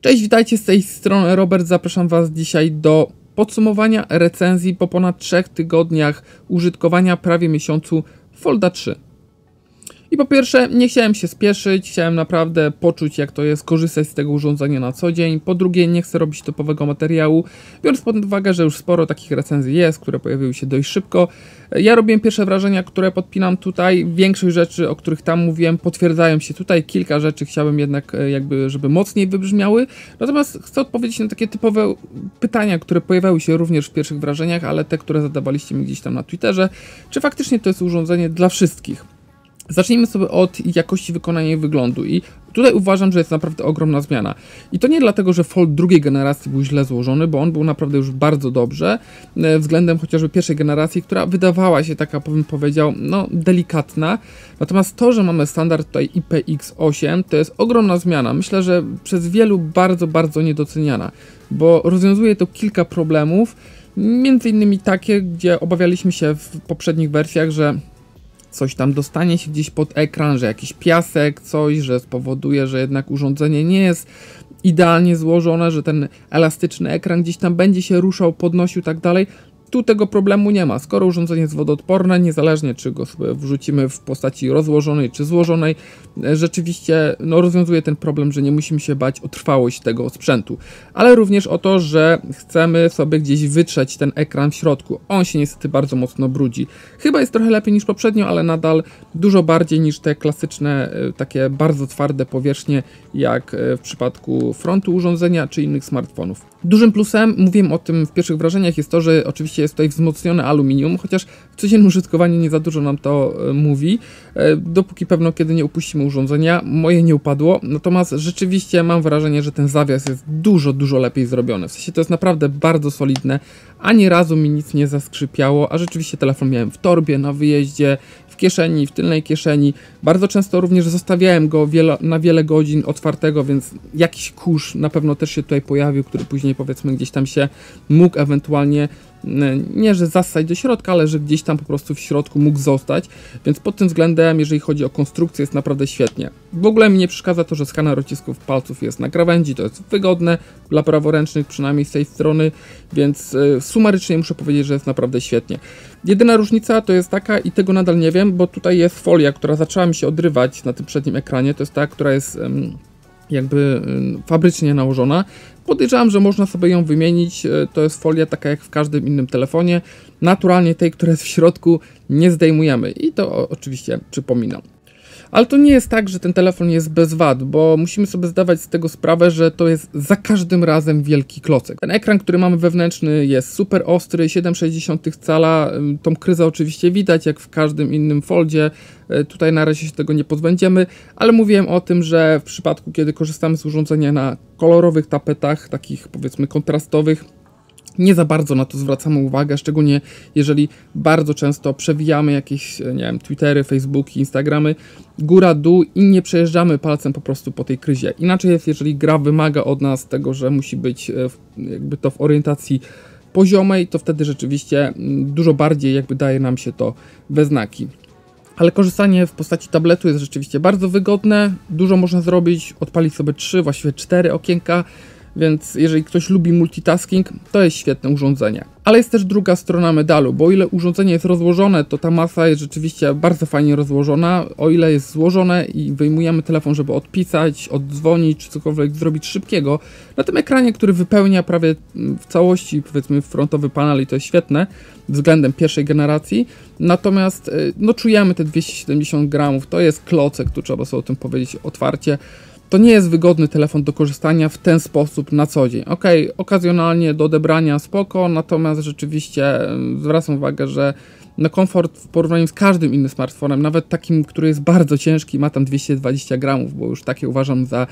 Cześć, witajcie z tej strony Robert, zapraszam Was dzisiaj do podsumowania recenzji po ponad 3 tygodniach użytkowania, prawie miesiącu Folda 3. I po pierwsze, nie chciałem się spieszyć, chciałem naprawdę poczuć, jak to jest korzystać z tego urządzenia na co dzień. Po drugie, nie chcę robić typowego materiału, biorąc pod uwagę, że już sporo takich recenzji jest, które pojawiły się dość szybko. Ja robiłem pierwsze wrażenia, które podpinam tutaj. Większość rzeczy, o których tam mówiłem, potwierdzają się tutaj. Kilka rzeczy chciałbym jednak, żeby mocniej wybrzmiały. Natomiast chcę odpowiedzieć na takie typowe pytania, które pojawiały się również w pierwszych wrażeniach, ale te, które zadawaliście mi gdzieś tam na Twitterze. Czy faktycznie to jest urządzenie dla wszystkich? Zacznijmy sobie od jakości wykonania i wyglądu i tutaj uważam, że jest naprawdę ogromna zmiana. I to nie dlatego, że Fold drugiej generacji był źle złożony, bo on był naprawdę już bardzo dobrze względem chociażby pierwszej generacji, która wydawała się taka, bym powiedział, no delikatna. Natomiast to, że mamy standard tutaj IPX8, to jest ogromna zmiana. Myślę, że przez wielu bardzo niedoceniana, bo rozwiązuje to kilka problemów, między innymi takie, gdzie obawialiśmy się w poprzednich wersjach, że coś tam dostanie się gdzieś pod ekran, że jakiś piasek, coś, że spowoduje, że jednak urządzenie nie jest idealnie złożone, że ten elastyczny ekran gdzieś tam będzie się ruszał, podnosił i tak dalej. Tu tego problemu nie ma. Skoro urządzenie jest wodoodporne, niezależnie czy go sobie wrzucimy w postaci rozłożonej czy złożonej, rzeczywiście no, rozwiązuje ten problem, że nie musimy się bać o trwałość tego sprzętu. Ale również o to, że chcemy sobie gdzieś wytrzeć ten ekran w środku. On się niestety bardzo mocno brudzi. Chyba jest trochę lepiej niż poprzednio, ale nadal dużo bardziej niż te klasyczne, takie bardzo twarde powierzchnie, jak w przypadku frontu urządzenia czy innych smartfonów. Dużym plusem, mówiłem o tym w pierwszych wrażeniach, jest to, że oczywiście jest tutaj wzmocnione aluminium, chociaż w codziennym użytkowaniu nie za dużo nam to mówi, dopóki pewno kiedy nie upuścimy urządzenia. Moje nie upadło, natomiast rzeczywiście mam wrażenie, że ten zawias jest dużo lepiej zrobiony, w sensie to jest naprawdę bardzo solidne, ani razu mi nic nie zaskrzypiało, a rzeczywiście telefon miałem w torbie, na wyjeździe, w kieszeni, w tylnej kieszeni, bardzo często również zostawiałem go na wiele godzin otwartego, więc jakiś kurz na pewno też się tutaj pojawił, który później powiedzmy gdzieś tam się mógł ewentualnie nie, że zassać do środka, ale że gdzieś tam po prostu w środku mógł zostać, więc pod tym względem, jeżeli chodzi o konstrukcję, jest naprawdę świetnie. W ogóle mi nie przeszkadza to, że skaner odcisków palców jest na krawędzi, to jest wygodne dla praworęcznych, przynajmniej z tej strony, więc sumarycznie muszę powiedzieć, że jest naprawdę świetnie. Jedyna różnica to jest taka, i tego nadal nie wiem, bo tutaj jest folia, która zaczęła mi się odrywać na tym przednim ekranie, to jest ta, która jest jakby fabrycznie nałożona. Podejrzewam, że można sobie ją wymienić, to jest folia taka jak w każdym innym telefonie. Naturalnie tej, która jest w środku, nie zdejmujemy i to oczywiście przypominam. Ale to nie jest tak, że ten telefon jest bez wad, bo musimy sobie zdawać z tego sprawę, że to jest za każdym razem wielki klocek. Ten ekran, który mamy wewnętrzny, jest super ostry, 7,6 cala, tą kryzę oczywiście widać jak w każdym innym foldzie, tutaj na razie się tego nie pozbędziemy, ale mówiłem o tym, że w przypadku kiedy korzystamy z urządzenia na kolorowych tapetach, takich powiedzmy kontrastowych, nie za bardzo na to zwracamy uwagę, szczególnie jeżeli bardzo często przewijamy jakieś, nie wiem, Twittery, Facebooki, Instagramy, góra, dół i nie przejeżdżamy palcem po prostu po tej kryzie. Inaczej jest, jeżeli gra wymaga od nas tego, że musi być jakby to w orientacji poziomej, to wtedy rzeczywiście dużo bardziej jakby daje nam się to we znaki. Ale korzystanie w postaci tabletu jest rzeczywiście bardzo wygodne, dużo można zrobić, odpalić sobie 3, właściwie 4 okienka, więc jeżeli ktoś lubi multitasking, to jest świetne urządzenie. Ale jest też druga strona medalu, bo o ile urządzenie jest rozłożone, to ta masa jest rzeczywiście bardzo fajnie rozłożona. O ile jest złożone i wyjmujemy telefon, żeby odpisać, oddzwonić, czy cokolwiek zrobić szybkiego, na tym ekranie, który wypełnia prawie w całości, powiedzmy, frontowy panel i to jest świetne, względem pierwszej generacji. Natomiast no, czujemy te 270 gramów, to jest klocek, tu trzeba sobie o tym powiedzieć otwarcie. To nie jest wygodny telefon do korzystania w ten sposób na co dzień. Ok, okazjonalnie do odebrania spoko, natomiast rzeczywiście zwracam uwagę, że no komfort w porównaniu z każdym innym smartfonem, nawet takim, który jest bardzo ciężki, ma tam 220 gramów, bo już takie uważam za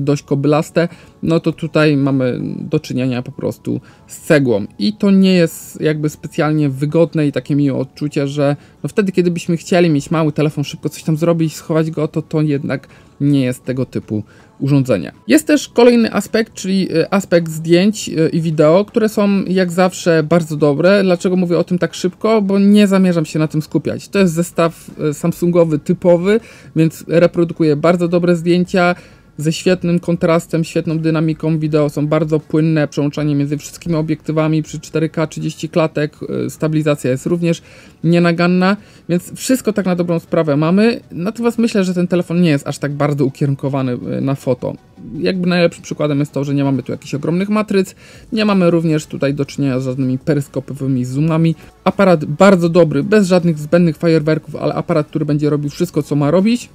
dość kobylaste, no to tutaj mamy do czynienia po prostu z cegłą. I to nie jest jakby specjalnie wygodne i takie miłe odczucie, że no wtedy, kiedy byśmy chcieli mieć mały telefon, szybko coś tam zrobić, schować go, to jednak nie jest tego typu urządzenia. Jest też kolejny aspekt, czyli aspekt zdjęć i wideo, które są jak zawsze bardzo dobre. Dlaczego mówię o tym tak szybko? Bo nie zamierzam się na tym skupiać. To jest zestaw samsungowy typowy, więc reprodukuję bardzo dobre zdjęcia. ze świetnym kontrastem, świetną dynamiką wideo, są bardzo płynne, przełączanie między wszystkimi obiektywami przy 4K 30 klatek, stabilizacja jest również nienaganna, więc wszystko tak na dobrą sprawę mamy, natomiast myślę, że ten telefon nie jest aż tak bardzo ukierunkowany na foto. Jakby najlepszym przykładem jest to, że nie mamy tu jakichś ogromnych matryc, nie mamy również tutaj do czynienia z żadnymi peryskopowymi zoomami. Aparat bardzo dobry, bez żadnych zbędnych fajerwerków, ale aparat, który będzie robił wszystko, co ma robić,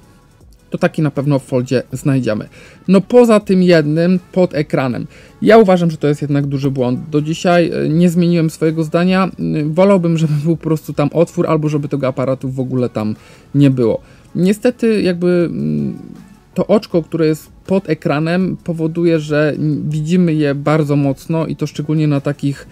to taki na pewno w Foldzie znajdziemy. No poza tym jednym pod ekranem. Ja uważam, że to jest jednak duży błąd. Do dzisiaj nie zmieniłem swojego zdania. Wolałbym, żeby był po prostu tam otwór, albo żeby tego aparatu w ogóle tam nie było. Niestety jakby to oczko, które jest pod ekranem, powoduje, że widzimy je bardzo mocno i to szczególnie na takich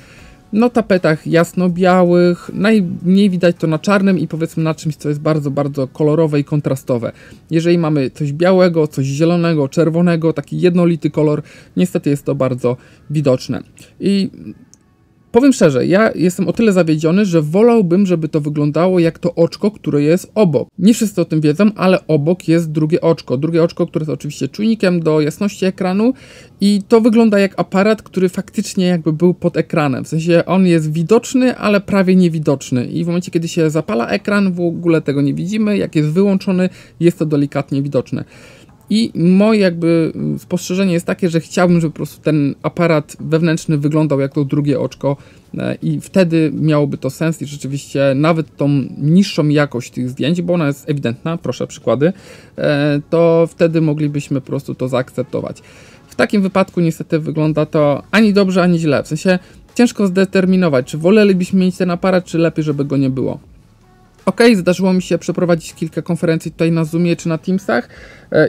tapetach jasno-białych, najmniej widać to na czarnym i powiedzmy na czymś, co jest bardzo, bardzo kolorowe i kontrastowe. Jeżeli mamy coś białego, coś zielonego, czerwonego, taki jednolity kolor, niestety jest to bardzo widoczne. I powiem szczerze, ja jestem o tyle zawiedziony, że wolałbym, żeby to wyglądało jak to oczko, które jest obok. Nie wszyscy o tym wiedzą, ale obok jest drugie oczko. Drugie oczko, które jest oczywiście czujnikiem do jasności ekranu i to wygląda jak aparat, który faktycznie jakby był pod ekranem. W sensie on jest widoczny, ale prawie niewidoczny i w momencie, kiedy się zapala ekran, w ogóle tego nie widzimy. Jak jest wyłączony, jest to delikatnie widoczne. I moje jakby spostrzeżenie jest takie, że chciałbym, żeby po prostu ten aparat wewnętrzny wyglądał jak to drugie oczko i wtedy miałoby to sens i rzeczywiście nawet tą niższą jakość tych zdjęć, bo ona jest ewidentna, proszę przykłady, to wtedy moglibyśmy po prostu to zaakceptować. W takim wypadku niestety wygląda to ani dobrze, ani źle, w sensie ciężko zdeterminować, czy wolelibyśmy mieć ten aparat, czy lepiej, żeby go nie było. Ok, zdarzyło mi się przeprowadzić kilka konferencji tutaj na Zoomie czy na Teamsach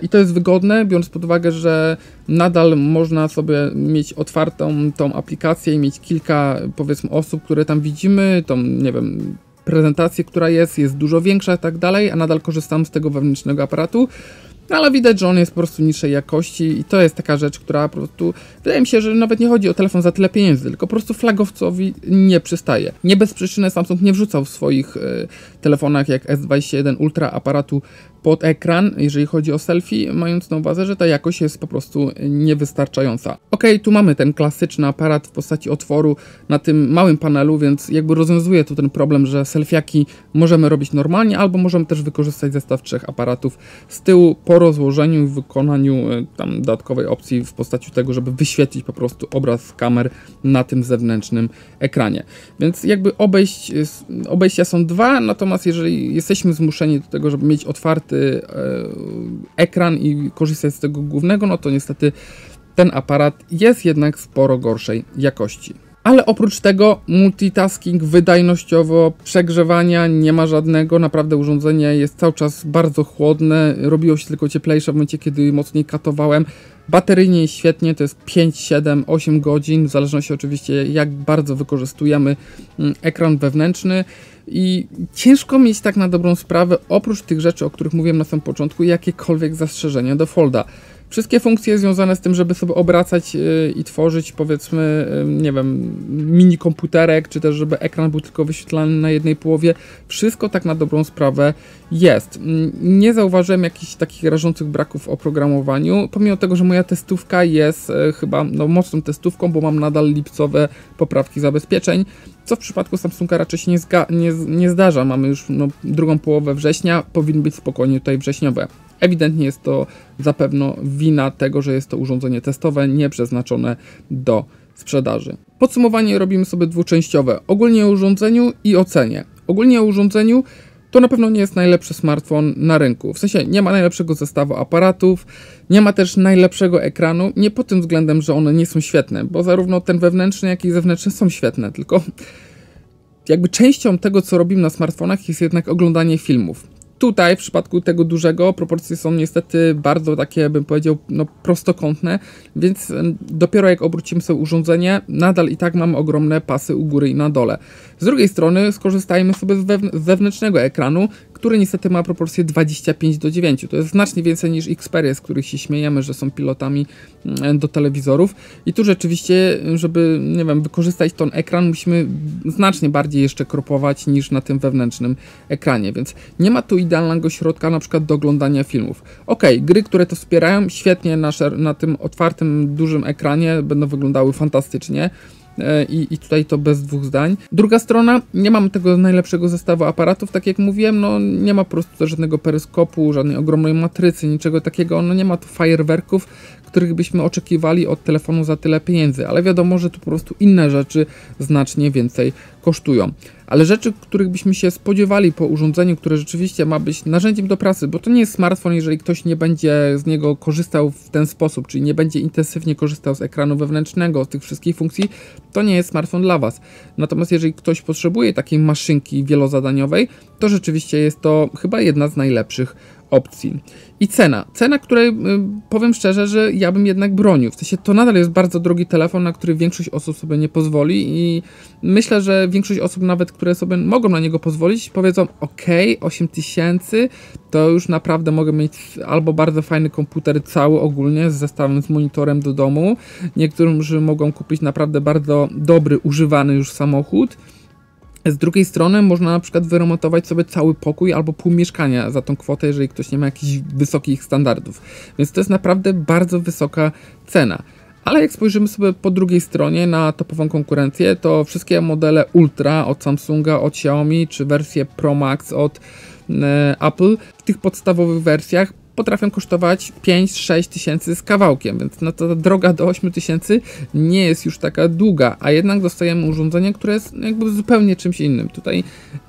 i to jest wygodne, biorąc pod uwagę, że nadal można sobie mieć otwartą tą aplikację i mieć kilka, powiedzmy, osób, które tam widzimy, tą, nie wiem, prezentację, która jest dużo większa i tak dalej, a nadal korzystam z tego wewnętrznego aparatu. Ale widać, że on jest po prostu niższej jakości i to jest taka rzecz, która po prostu wydaje mi się, że nawet nie chodzi o telefon za tyle pieniędzy, tylko po prostu flagowcowi nie przystaje. Nie bez przyczyny Samsung nie wrzucał w swoich telefonach jak S21 Ultra aparatu pod ekran, jeżeli chodzi o selfie, mając na uwadze, że ta jakość jest po prostu niewystarczająca. Ok, tu mamy ten klasyczny aparat w postaci otworu na tym małym panelu, więc jakby rozwiązuje tu ten problem, że selfiaki możemy robić normalnie, albo możemy też wykorzystać zestaw trzech aparatów z tyłu po rozłożeniu i wykonaniu tam dodatkowej opcji w postaci tego, żeby wyświetlić po prostu obraz kamer na tym zewnętrznym ekranie. Więc jakby obejścia są dwa, natomiast jeżeli jesteśmy zmuszeni do tego, żeby mieć otwarty ekran i korzystać z tego głównego, no to niestety ten aparat jest jednak sporo gorszej jakości. Ale oprócz tego multitasking wydajnościowo, przegrzewania nie ma żadnego, naprawdę urządzenie jest cały czas bardzo chłodne, robiło się tylko cieplejsze w momencie, kiedy mocniej katowałem. Bateryjnie jest świetnie, to jest 5, 7, 8 godzin, w zależności oczywiście jak bardzo wykorzystujemy ekran wewnętrzny. I ciężko mieć tak na dobrą sprawę, oprócz tych rzeczy, o których mówiłem na samym początku, jakiekolwiek zastrzeżenia do Folda. Wszystkie funkcje związane z tym, żeby sobie obracać i tworzyć, powiedzmy, nie wiem, mini komputerek, czy też żeby ekran był tylko wyświetlany na jednej połowie, wszystko tak na dobrą sprawę jest. Nie zauważyłem jakichś takich rażących braków w oprogramowaniu, pomimo tego, że moja testówka jest chyba mocną testówką, bo mam nadal lipcowe poprawki zabezpieczeń, co w przypadku Samsunga raczej się nie zdarza. Mamy już drugą połowę września, powinny być spokojnie tutaj wrześniowe. Ewidentnie jest to zapewne wina tego, że jest to urządzenie testowe, nieprzeznaczone do sprzedaży. Podsumowanie robimy sobie dwuczęściowe. Ogólnie o urządzeniu i ocenie. Ogólnie o urządzeniu to na pewno nie jest najlepszy smartfon na rynku. W sensie nie ma najlepszego zestawu aparatów, nie ma też najlepszego ekranu. Nie pod tym względem, że one nie są świetne, bo zarówno ten wewnętrzny, jak i zewnętrzny są świetne, tylko jakby częścią tego, co robimy na smartfonach, jest jednak oglądanie filmów. Tutaj w przypadku tego dużego proporcje są niestety bardzo takie, bym powiedział, prostokątne, więc dopiero jak obrócimy sobie urządzenie, nadal i tak mamy ogromne pasy u góry i na dole. Z drugiej strony skorzystajmy sobie z zewnętrznego ekranu, który niestety ma proporcje 25:9. To jest znacznie więcej niż Xperia, z których się śmiejemy, że są pilotami do telewizorów. I tu rzeczywiście, żeby, nie wiem, wykorzystać ten ekran, musimy znacznie bardziej jeszcze kropować niż na tym wewnętrznym ekranie, więc nie ma tu idealnego środka na przykład do oglądania filmów. Ok, gry, które to wspierają, świetnie na tym otwartym, dużym ekranie będą wyglądały fantastycznie. I tutaj to bez dwóch zdań. Druga strona, nie mam tego najlepszego zestawu aparatów, tak jak mówiłem, no nie ma po prostu żadnego peryskopu, żadnej ogromnej matrycy, niczego takiego, no nie ma tu fajerwerków, których byśmy oczekiwali od telefonu za tyle pieniędzy, ale wiadomo, że tu po prostu inne rzeczy znacznie więcej kosztują. Ale rzeczy, których byśmy się spodziewali po urządzeniu, które rzeczywiście ma być narzędziem do pracy, bo to nie jest smartfon, jeżeli ktoś nie będzie z niego korzystał w ten sposób, czyli nie będzie intensywnie korzystał z ekranu wewnętrznego, z tych wszystkich funkcji, to nie jest smartfon dla Was. Natomiast jeżeli ktoś potrzebuje takiej maszynki wielozadaniowej, to rzeczywiście jest to chyba jedna z najlepszych opcji. I cena. Cena, której powiem szczerze, że ja bym jednak bronił. W sensie to nadal jest bardzo drogi telefon, na który większość osób sobie nie pozwoli i myślę, że większość osób nawet, które sobie mogą na niego pozwolić, powiedzą ok, 8000 to już naprawdę mogę mieć albo bardzo fajny komputer cały ogólnie z zestawem, z monitorem do domu. Niektórzy mogą kupić naprawdę bardzo dobry, używany już samochód. Z drugiej strony można na przykład wyremontować sobie cały pokój albo pół mieszkania za tą kwotę, jeżeli ktoś nie ma jakichś wysokich standardów. Więc to jest naprawdę bardzo wysoka cena. Ale jak spojrzymy sobie po drugiej stronie na topową konkurencję, to wszystkie modele Ultra od Samsunga, od Xiaomi, czy wersje Pro Max od Apple w tych podstawowych wersjach potrafią kosztować 5-6 tysięcy z kawałkiem, więc no ta droga do 8 tysięcy nie jest już taka długa, a jednak dostajemy urządzenie, które jest jakby zupełnie czymś innym. Tutaj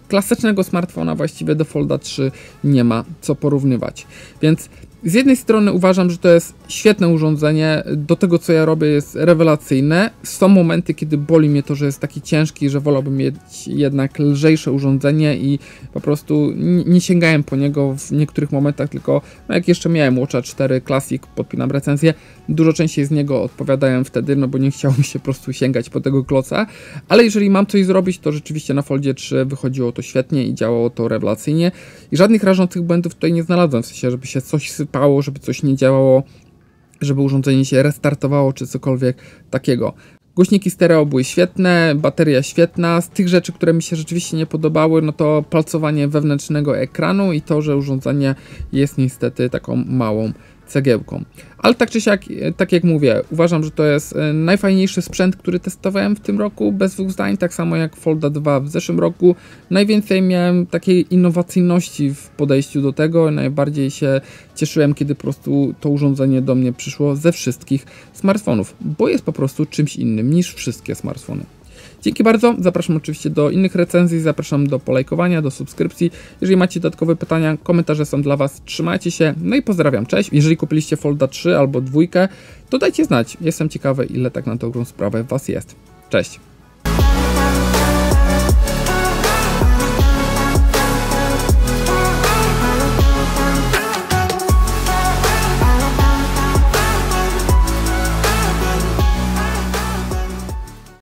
klasycznego smartfona właściwie do Folda 3 nie ma co porównywać, więc z jednej strony uważam, że to jest świetne urządzenie, do tego co ja robię jest rewelacyjne. Są momenty, kiedy boli mnie to, że jest taki ciężki, że wolałbym mieć jednak lżejsze urządzenie i po prostu nie sięgałem po niego w niektórych momentach, tylko no jak jeszcze miałem Watcha 4 Classic, podpinam recenzję, dużo częściej z niego odpowiadałem wtedy, no bo nie chciało mi się po prostu sięgać po tego kloca, ale jeżeli mam coś zrobić, to rzeczywiście na Foldzie 3 wychodziło to świetnie i działało to rewelacyjnie i żadnych rażących błędów tutaj nie znalazłem, w sensie, żeby się coś sypało, żeby coś nie działało, żeby urządzenie się restartowało, czy cokolwiek takiego. Głośniki stereo były świetne, bateria świetna. Z tych rzeczy, które mi się rzeczywiście nie podobały, no to palcowanie wewnętrznego ekranu i to, że urządzenie jest niestety taką małą cegiełką. Ale tak czy siak, tak jak mówię, uważam, że to jest najfajniejszy sprzęt, który testowałem w tym roku, bez dwóch zdań, tak samo jak Folda 2 w zeszłym roku. Najwięcej miałem takiej innowacyjności w podejściu do tego, najbardziej się cieszyłem, kiedy po prostu to urządzenie do mnie przyszło ze wszystkich smartfonów, bo jest po prostu czymś innym niż wszystkie smartfony. Dzięki bardzo, zapraszam oczywiście do innych recenzji, zapraszam do polajkowania, do subskrypcji. Jeżeli macie dodatkowe pytania, komentarze są dla Was, trzymajcie się, no i pozdrawiam, cześć. Jeżeli kupiliście Folda 3 albo 2, to dajcie znać, jestem ciekawy ile tak na tą sprawę Was jest. Cześć.